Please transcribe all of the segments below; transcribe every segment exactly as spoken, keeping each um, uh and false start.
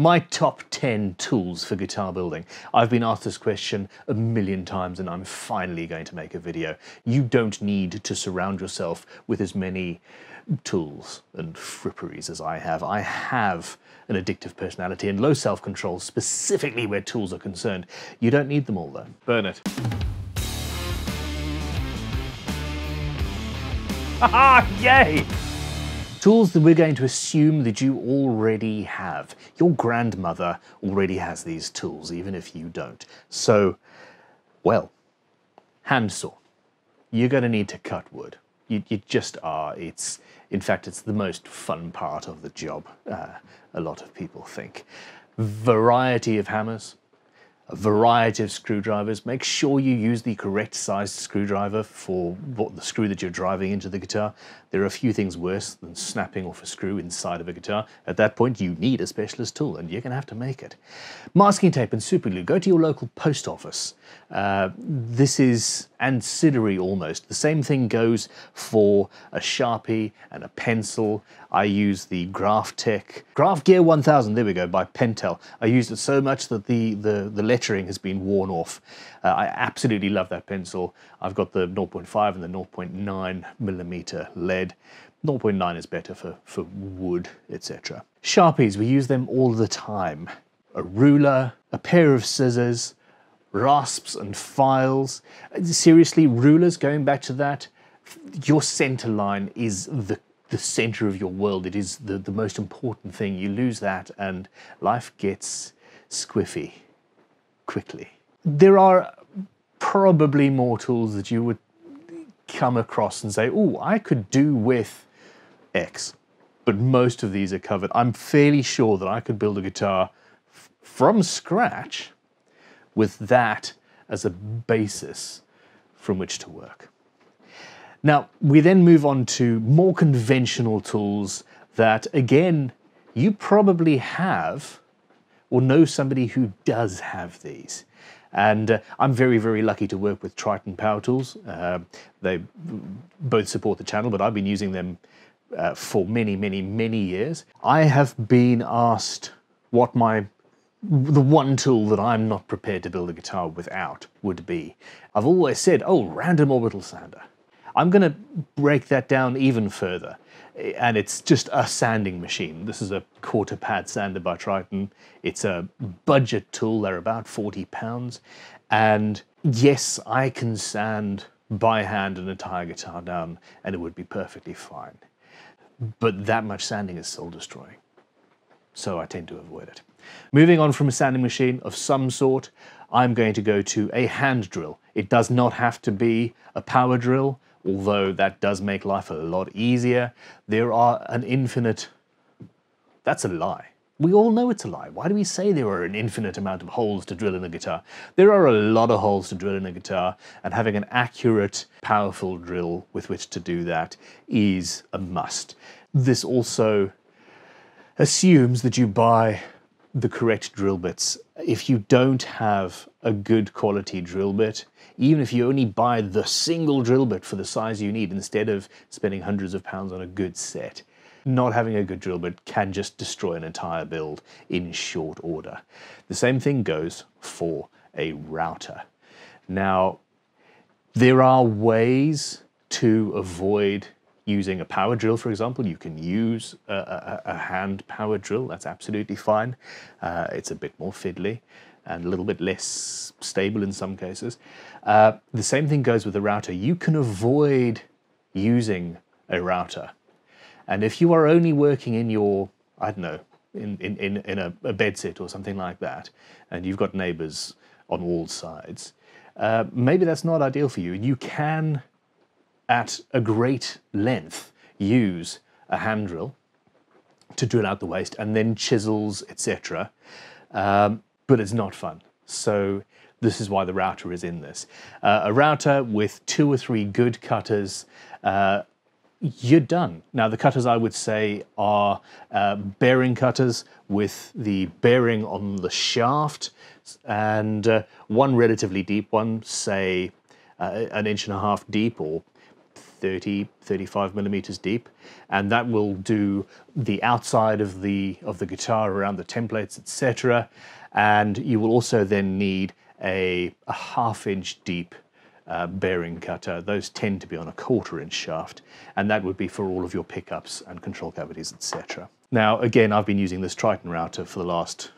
My top ten tools for guitar building. I've been asked this question a million times and I'm finally going to make a video. You don't need to surround yourself with as many tools and fripperies as I have. I have an addictive personality and low self-control, specifically where tools are concerned. You don't need them all though. Burn it. Haha, yay! Tools that we're going to assume that you already have. Your grandmother already has these tools, even if you don't. So, well, handsaw. You're going to need to cut wood. You, you just are. It's, in fact, it's the most fun part of the job, uh, a lot of people think. Variety of hammers. A variety of screwdrivers. Make sure you use the correct sized screwdriver for what the screw that you're driving into the guitar. There are a few things worse than snapping off a screw inside of a guitar. At that point, you need a specialist tool and you're going to have to make it. Masking tape and super glue. Go to your local post office. Uh, this is ancillary almost. The same thing goes for a Sharpie and a pencil. I use the GraphTech GraphGear one thousand, there we go, by Pentel. I used it so much that the, the, the lettering has been worn off. Uh, I absolutely love that pencil. I've got the zero point five and the zero point nine millimeter lead. zero point nine is better for, for wood, et cetera. Sharpies, we use them all the time. A ruler, a pair of scissors, rasps and files. Seriously, rulers, going back to that, your center line is the the center of your world. It is the, the most important thing. You lose that and life gets squiffy quickly. There are probably more tools that you would come across and say, oh, I could do with X, but most of these are covered. I'm fairly sure that I could build a guitar from scratch with that as a basis from which to work. Now, we then move on to more conventional tools that, again, you probably have or know somebody who does have these. And uh, I'm very, very lucky to work with Triton Power Tools. Uh, they both support the channel, but I've been using them uh, for many, many, many years. I have been asked what my the one tool that I'm not prepared to build a guitar without would be. I've always said, oh, random orbital sander. I'm going to break that down even further, and it's just a sanding machine. This is a quarter pad sander by Triton. It's a budget tool. They're about forty pounds. And yes, I can sand by hand an entire guitar down and it would be perfectly fine. But that much sanding is soul destroying. So I tend to avoid it. Moving on from a sanding machine of some sort, I'm going to go to a hand drill. It does not have to be a power drill, although that does make life a lot easier. There are an infinite... That's a lie. We all know it's a lie. Why do we say there are an infinite amount of holes to drill in a guitar? There are a lot of holes to drill in a guitar, and having an accurate, powerful drill with which to do that is a must. This also assumes that you buy the correct drill bits. If you don't have a good quality drill bit, even if you only buy the single drill bit for the size you need instead of spending hundreds of pounds on a good set, not having a good drill bit can just destroy an entire build in short order. The same thing goes for a router. Now, there are ways to avoid using a power drill, for example. You can use a, a, a hand power drill, that's absolutely fine. Uh, it's a bit more fiddly and a little bit less stable in some cases. Uh, the same thing goes with a router. You can avoid using a router. And if you are only working in your, I don't know, in, in, in, in a, a bedsit or something like that, and you've got neighbors on all sides, uh, maybe that's not ideal for you. You can, at a great length, use a hand drill to drill out the waste and then chisels, et cetera. Um, but it's not fun. So this is why the router is in this. Uh, a router with two or three good cutters, uh, you're done. Now the cutters I would say are uh, bearing cutters with the bearing on the shaft and uh, one relatively deep one, say uh, an inch and a half deep or thirty, thirty-five millimeters deep, and that will do the outside of the of the guitar around the templates, et cetera. And you will also then need a, a half inch deep uh, bearing cutter. Those tend to be on a quarter inch shaft, and that would be for all of your pickups and control cavities, et cetera. Now, again, I've been using this Triton router for the last,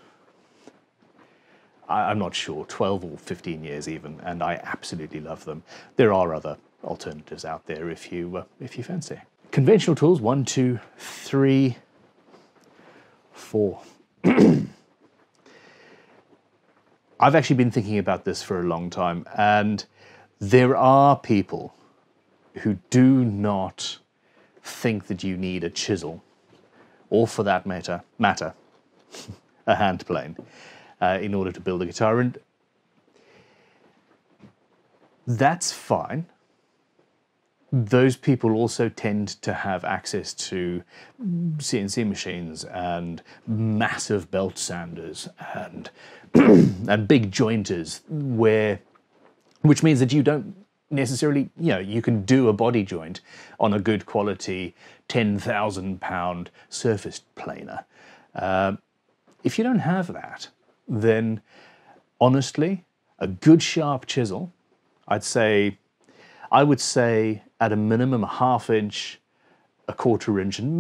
I'm not sure, twelve or fifteen years even, and I absolutely love them. There are other alternatives out there if you uh, if you fancy. Conventional tools, one, two, three, four. I've actually been thinking about this for a long time, and there are people who do not think that you need a chisel, or for that matter, matter a hand plane, Uh, in order to build a guitar, and that's fine. Those people also tend to have access to C N C machines and massive belt sanders and and big jointers, where, which means that you don't necessarily, you know, you can do a body joint on a good quality ten thousand pound surface planer. Uh, if you don't have that, then honestly, a good sharp chisel, I'd say, I would say at a minimum a half inch, a quarter inch, and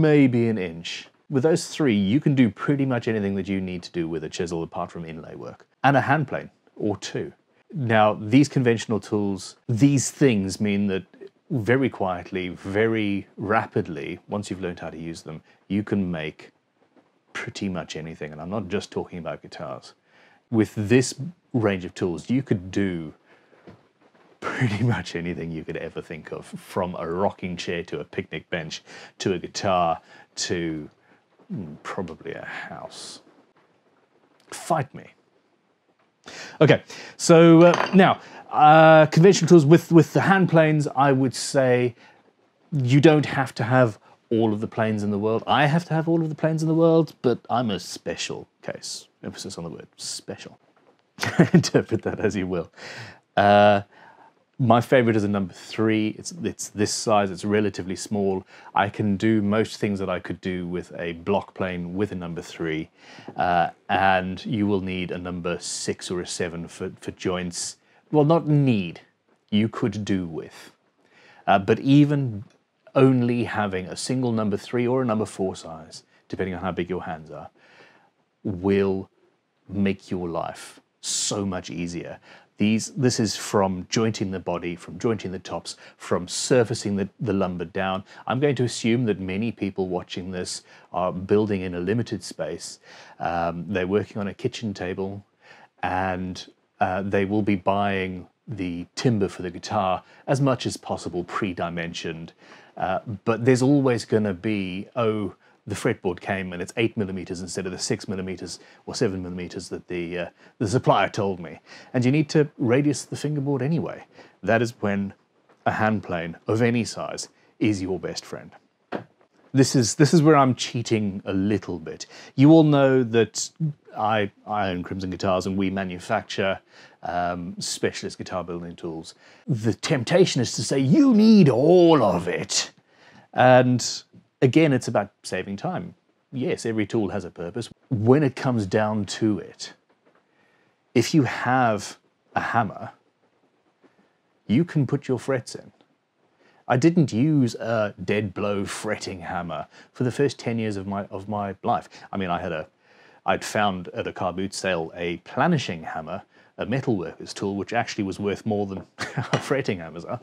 maybe an inch. With those three, you can do pretty much anything that you need to do with a chisel apart from inlay work, and a hand plane or two. Now, these conventional tools, these things mean that very quietly, very rapidly, once you've learned how to use them, you can make pretty much anything, and I'm not just talking about guitars. With this range of tools, you could do pretty much anything you could ever think of, from a rocking chair to a picnic bench to a guitar to probably a house. Fight me. Okay, so uh, now, uh, conventional tools with, with the hand planes, I would say you don't have to have all of the planes in the world. I have to have all of the planes in the world, but I'm a special case. Emphasis on the word special. Interpret that as you will. Uh, my favorite is a number three. It's, it's this size, it's relatively small. I can do most things that I could do with a block plane with a number three, uh, and you will need a number six or a seven for, for joints. Well, not need, you could do with. Uh, but even only having a single number three or a number four size, depending on how big your hands are, will make your life so much easier. These, this is from jointing the body, from jointing the tops, from surfacing the, the lumber down. I'm going to assume that many people watching this are building in a limited space. Um, they're working on a kitchen table, and uh, they will be buying the timber for the guitar as much as possible pre-dimensioned. Uh, but there's always going to be, oh, the fretboard came and it's eight millimeters instead of the six millimeters or seven millimeters that the uh, the supplier told me. And you need to radius the fingerboard anyway. That is when a hand plane of any size is your best friend. This is this is where I'm cheating a little bit. You all know that I, I own Crimson Guitars, and we manufacture um, specialist guitar building tools. The temptation is to say, you need all of it. And again, it's about saving time. Yes, every tool has a purpose. When it comes down to it, if you have a hammer, you can put your frets in. I didn't use a dead blow fretting hammer for the first ten years of my of my life. I mean, I had a I'd found at a car boot sale a planishing hammer, a metalworker's tool, which actually was worth more than fretting hammers are.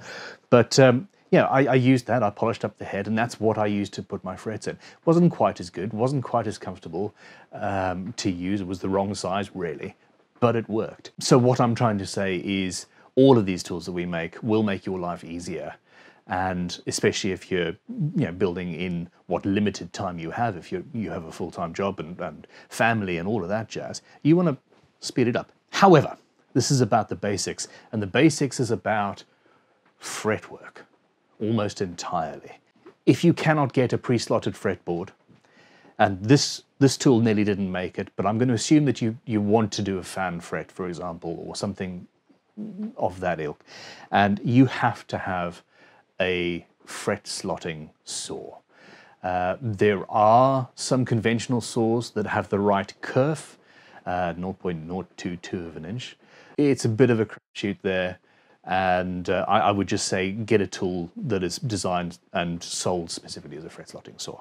But um, yeah, I, I used that, I polished up the head, and that's what I used to put my frets in. Wasn't quite as good, wasn't quite as comfortable um, to use, it was the wrong size really, but it worked. So what I'm trying to say is all of these tools that we make will make your life easier. And especially if you're, you know, building in what limited time you have, if you you have a full-time job and, and family and all of that jazz, you want to speed it up. However, this is about the basics, and the basics is about fretwork almost entirely. If you cannot get a pre-slotted fretboard, and this this tool nearly didn't make it, but I'm going to assume that you you want to do a fan fret, for example, or something of that ilk, and you have to have a fret slotting saw. Uh, there are some conventional saws that have the right kerf, uh, zero point zero two two of an inch. It's a bit of a crapshoot there, and uh, I, I would just say get a tool that is designed and sold specifically as a fret slotting saw.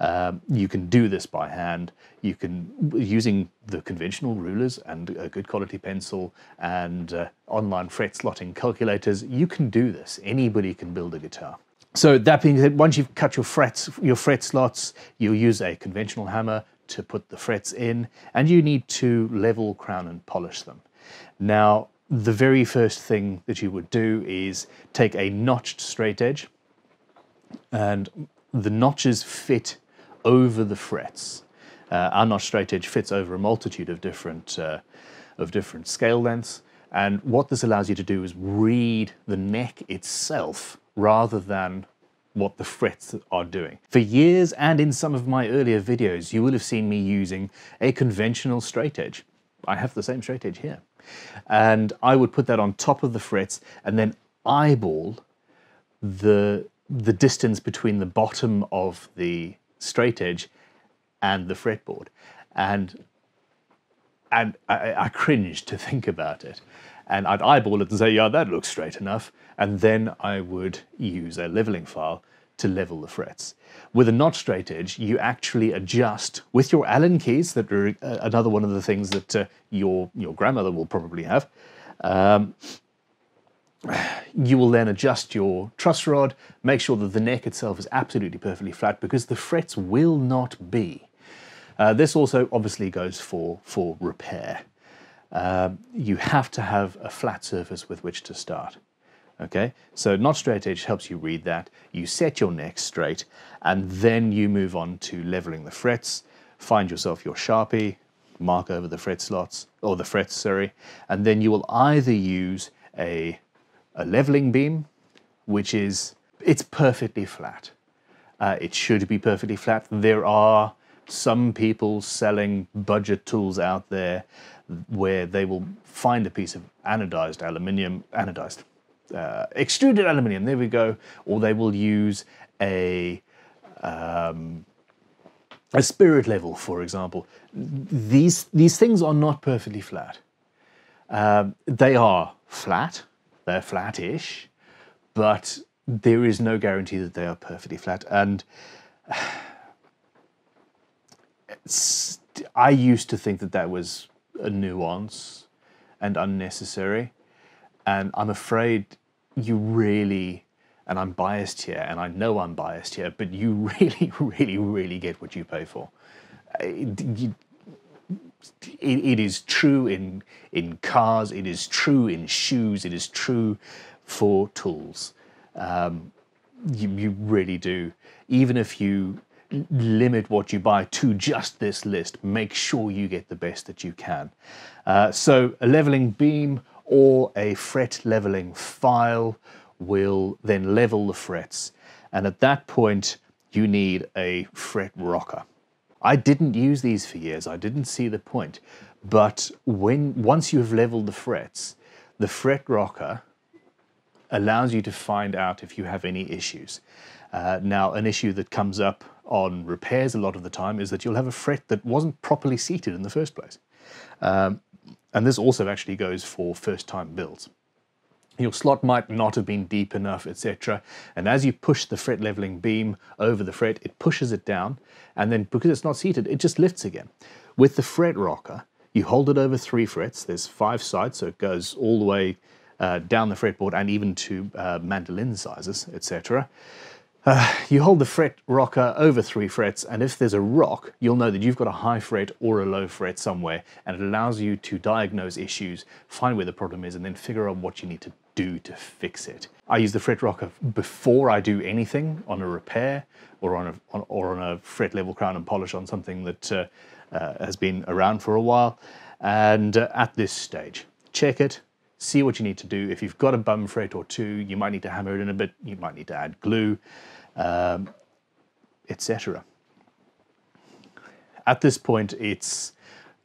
Um, you can do this by hand. You can, using the conventional rulers and a good quality pencil and uh, online fret slotting calculators, you can do this. Anybody can build a guitar. So that being said, once you've cut your frets, your fret slots, you'll use a conventional hammer to put the frets in, and you need to level, crown, and polish them. Now, the very first thing that you would do is take a notched straight edge, and the notches fit over the frets. Uh, our notched straight edge fits over a multitude of different, uh, of different scale lengths, and what this allows you to do is read the neck itself rather than what the frets are doing. For years, and in some of my earlier videos, you will have seen me using a conventional straight edge. I have the same straight edge here. And I would put that on top of the frets and then eyeball the, the distance between the bottom of the straight edge and the fretboard. And, and I, I cringe to think about it. And I'd eyeball it and say, yeah, that looks straight enough. And then I would use a leveling file to level the frets. With a notched straight edge, you actually adjust with your Allen keys, that are another one of the things that uh, your, your grandmother will probably have. Um, you will then adjust your truss rod, make sure that the neck itself is absolutely perfectly flat, because the frets will not be. Uh, this also obviously goes for, for repair. Um, you have to have a flat surface with which to start. Okay, so notched straight edge helps you read that. You set your neck straight, and then you move on to leveling the frets. Find yourself your Sharpie, mark over the fret slots, or the frets, sorry, and then you will either use a, a leveling beam, which is, it's perfectly flat. Uh, it should be perfectly flat. There are some people selling budget tools out there where they will find a piece of anodized aluminium, anodized, uh, extruded aluminium, there we go, or they will use a, um, a spirit level, for example. These, these things are not perfectly flat. Um, they are flat, they're flat-ish, but there is no guarantee that they are perfectly flat. And it's, I used to think that that was a nuance and unnecessary, and I'm afraid you really, and I'm biased here, and I know I'm biased here, but you really, really, really get what you pay for. It, you, it, it is true in, in cars, it is true in shoes, it is true for tools. Um, you, you really do. Even if you limit what you buy to just this list, make sure you get the best that you can. Uh, so a leveling beam or a fret leveling file will then level the frets. And at that point, you need a fret rocker. I didn't use these for years. I didn't see the point. But when once you've leveled the frets, the fret rocker allows you to find out if you have any issues. Uh, now, an issue that comes up on repairs a lot of the time is that you'll have a fret that wasn't properly seated in the first place. Um, and this also actually goes for first-time builds. Your slot might not have been deep enough, et cetera. And as you push the fret leveling beam over the fret, it pushes it down, and then because it's not seated, it just lifts again. With the fret rocker, you hold it over three frets. There's five sides, so it goes all the way Uh, down the fretboard and even to uh, mandolin sizes, et cetera. Uh, you hold the fret rocker over three frets, and if there's a rock, you'll know that you've got a high fret or a low fret somewhere, and it allows you to diagnose issues, find where the problem is, and then figure out what you need to do to fix it. I use the fret rocker before I do anything on a repair or on a, on, or on a fret level crown and polish on something that uh, uh, has been around for a while. And uh, at this stage, check it. See what you need to do. If you've got a bum fret or two, you might need to hammer it in a bit, you might need to add glue, um, et cetera. At this point, it's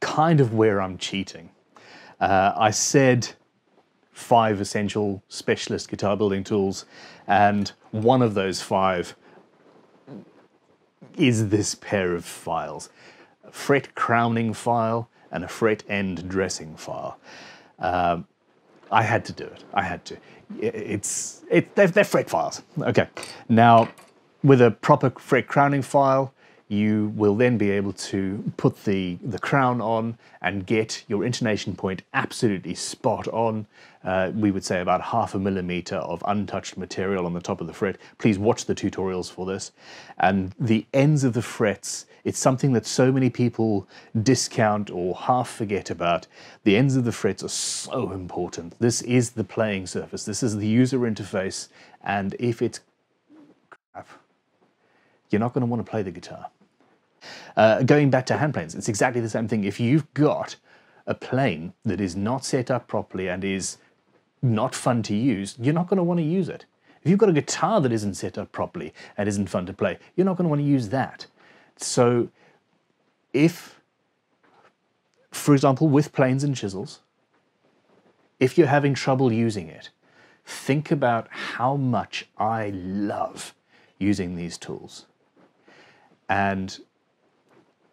kind of where I'm cheating. Uh, I said five essential specialist guitar building tools, and one of those five is this pair of files. A fret crowning file and a fret end dressing file. Um, I had to do it, I had to. It's, it, they're, they're fret files. Okay, now with a proper fret crowning file, you will then be able to put the, the crown on and get your intonation point absolutely spot on. Uh, we would say about half a millimeter of untouched material on the top of the fret. Please watch the tutorials for this. And the ends of the frets, it's something that so many people discount or half forget about. The ends of the frets are so important. This is the playing surface. This is the user interface. And if it's crap, you're not going to want to play the guitar. Uh, going back to hand planes, it's exactly the same thing. If you've got a plane that is not set up properly and is not fun to use, you're not going to want to use it. If you've got a guitar that isn't set up properly and isn't fun to play, you're not going to want to use that. So if, for example, with planes and chisels, if you're having trouble using it, think about how much I love using these tools. And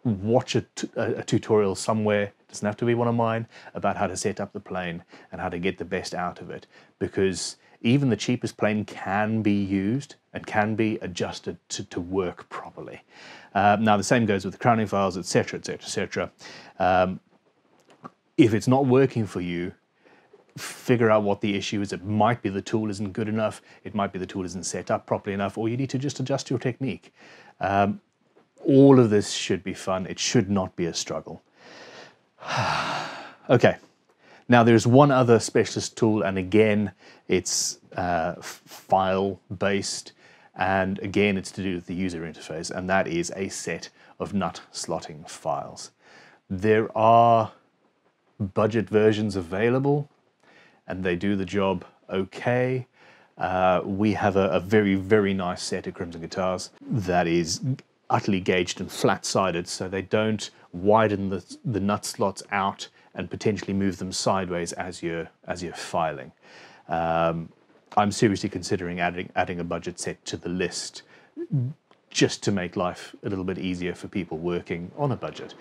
watch a, a, a tutorial somewhere, doesn't have to be one of mine, about how to set up the plane and how to get the best out of it. Because even the cheapest plane can be used and can be adjusted to, to work properly. Uh, now the same goes with the crowning files, et cetera, et cetera, et cetera. Um, if it's not working for you, figure out what the issue is. It might be the tool isn't good enough, it might be the tool isn't set up properly enough, or you need to just adjust your technique. Um, all of this should be fun. It should not be a struggle. Okay, now there's one other specialist tool, and again, it's uh, file-based, and again, it's to do with the user interface, and that is a set of nut slotting files. There are budget versions available, and they do the job okay. Uh, we have a, a very, very nice set of Crimson Guitars that is utterly gauged and flat-sided, so they don't widen the, the nut slots out and potentially move them sideways as you're, as you're filing. Um, I'm seriously considering adding, adding a budget set to the list just to make life a little bit easier for people working on a budget.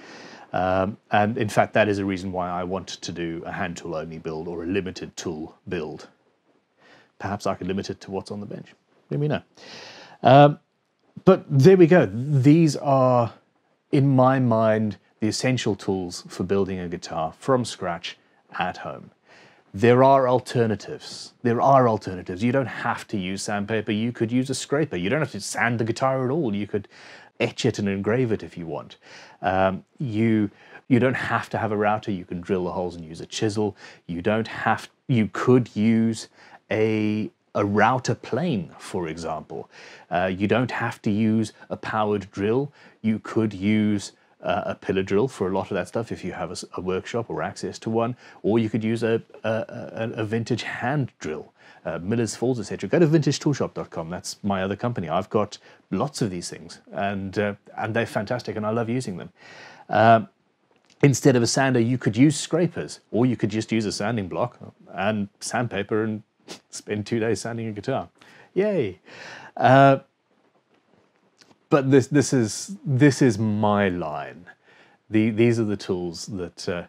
Um, and in fact, that is a reason why I want to do a hand tool only build or a limited tool build. Perhaps I could limit it to what's on the bench. Let me know. Um, but there we go. These are, in my mind, the essential tools for building a guitar from scratch at home. There are alternatives. There are alternatives. You don't have to use sandpaper. You could use a scraper. You don't have to sand the guitar at all. You could etch it and engrave it if you want. Um, you, you don't have to have a router. You can drill the holes and use a chisel. You don't have, you could use a, a router plane, for example. Uh, you don't have to use a powered drill. You could use uh, a pillar drill for a lot of that stuff if you have a, a workshop or access to one, or you could use a, a, a vintage hand drill. Uh, Miller's Falls, et cetera. Go to vintage tool shop dot com. That's my other company. I've got lots of these things, and uh, and they're fantastic, and I love using them. Um, instead of a sander, you could use scrapers, or you could just use a sanding block and sandpaper and spend two days sanding your guitar. Yay! Uh, but this this is this is my line. The these are the tools that uh,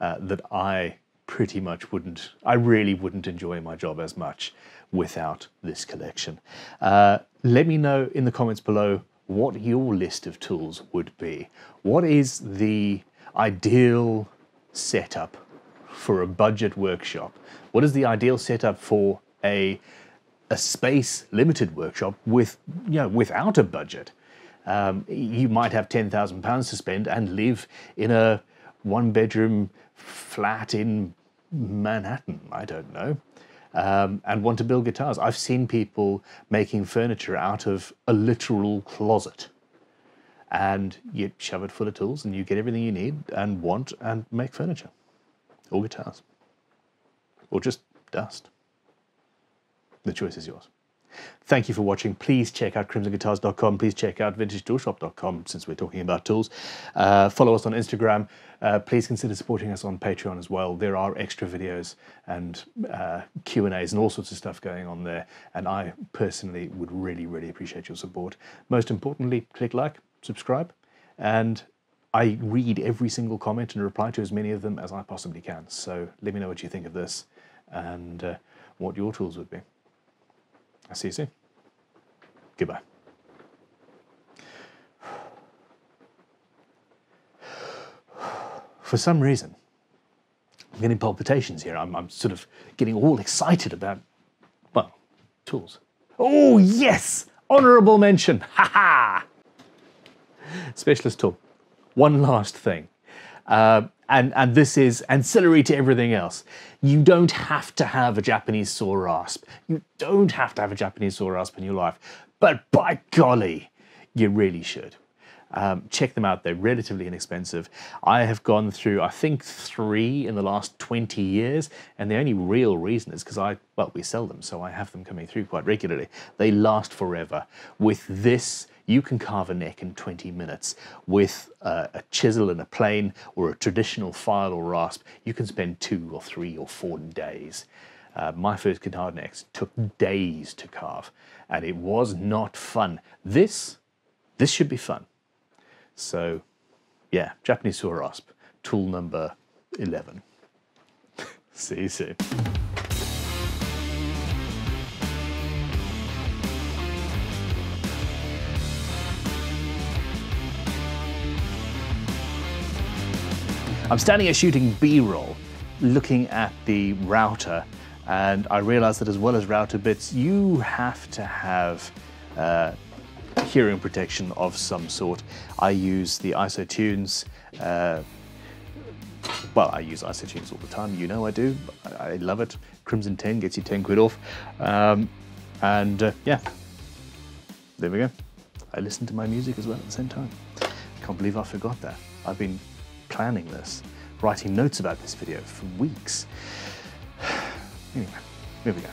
uh, that I. pretty much wouldn't, I really wouldn't enjoy my job as much without this collection. Uh, let me know in the comments below what your list of tools would be. What is the ideal setup for a budget workshop? What is the ideal setup for a, a space limited workshop with, you know, without a budget? Um, you might have ten thousand pounds to spend and live in a one bedroom flat in Manhattan, I don't know, um, and want to build guitars. I've seen people making furniture out of a literal closet, and you shove it full of tools and you get everything you need and want and make furniture or guitars or just dust. The choice is yours. Thank you for watching. Please check out crimson guitars dot com. Please check out vintage tool shop dot com since we're talking about tools. Uh, follow us on Instagram. Uh, please consider supporting us on Patreon as well. There are extra videos and uh, Q and A's and all sorts of stuff going on there. And I personally would really, really appreciate your support. Most importantly, click like, subscribe, and I read every single comment and reply to as many of them as I possibly can. So let me know what you think of this and uh, what your tools would be. I'll see you soon. Goodbye. For some reason, I'm getting palpitations here. I'm, I'm sort of getting all excited about, well, tools. Oh, yes! Honorable mention! Ha ha! Specialist tool. One last thing, uh, and, and this is ancillary to everything else. You don't have to have a Japanese saw rasp. You don't have to have a Japanese saw rasp in your life, but by golly, you really should. Um, check them out, they're relatively inexpensive. I have gone through, I think, three in the last twenty years, and the only real reason is because I, well, we sell them, so I have them coming through quite regularly. They last forever. With this, you can carve a neck in twenty minutes. With uh, a chisel and a plane or a traditional file or rasp, you can spend two or three or four days. Uh, my first guitar necks took days to carve, and it was not fun. This, this should be fun. So, yeah, Japanese saw rasp, tool number eleven. See you soon. I'm standing here shooting B-roll, looking at the router, and I realized that as well as router bits, you have to have uh, hearing protection of some sort. I use the I S O tunes, uh, well, I use I S O tunes all the time, you know I do, I love it. Crimson ten gets you ten quid off, um, and uh, yeah, there we go. I listen to my music as well at the same time. Can't believe I forgot that. I've been planning this, writing notes about this video for weeks. Anyway, here we go.